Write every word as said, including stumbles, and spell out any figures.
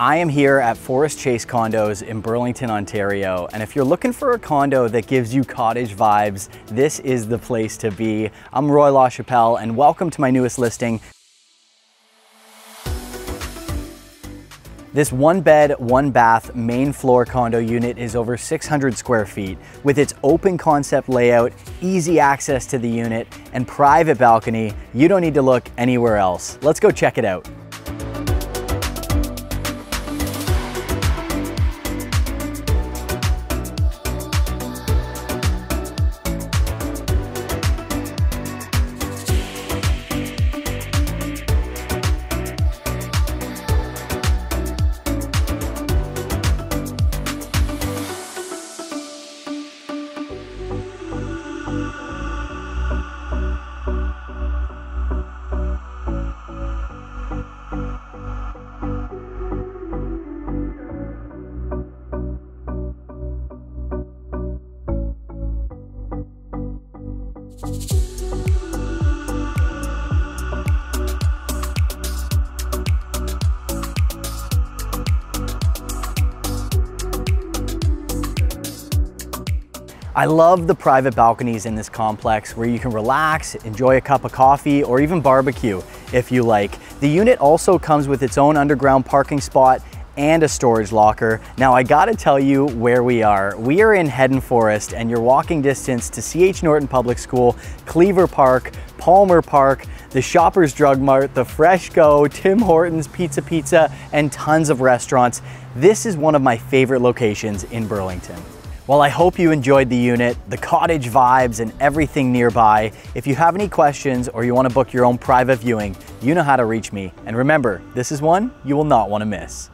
I am here at Forest Chase Condos in Burlington, Ontario, and if you're looking for a condo that gives you cottage vibes, this is the place to be. I'm Roy LaChapelle, and welcome to my newest listing. This one bed, one bath, main floor condo unit is over six hundred square feet with its open concept layout, easy access to the unit, and private balcony. You don't need to look anywhere else. Let's go check it out. I love the private balconies in this complex where you can relax, enjoy a cup of coffee, or even barbecue if you like. The unit also comes with its own underground parking spot and a storage locker. Now I gotta tell you where we are. We are in Headon Forest, and you're walking distance to C H Norton Public School, Cleaver Park, Palmer Park, the Shoppers Drug Mart, the Fresh Co, Tim Hortons, Pizza Pizza, and tons of restaurants. This is one of my favorite locations in Burlington. Well, I hope you enjoyed the unit, the cottage vibes, and everything nearby. If you have any questions or you want to book your own private viewing, you know how to reach me. And remember, this is one you will not want to miss.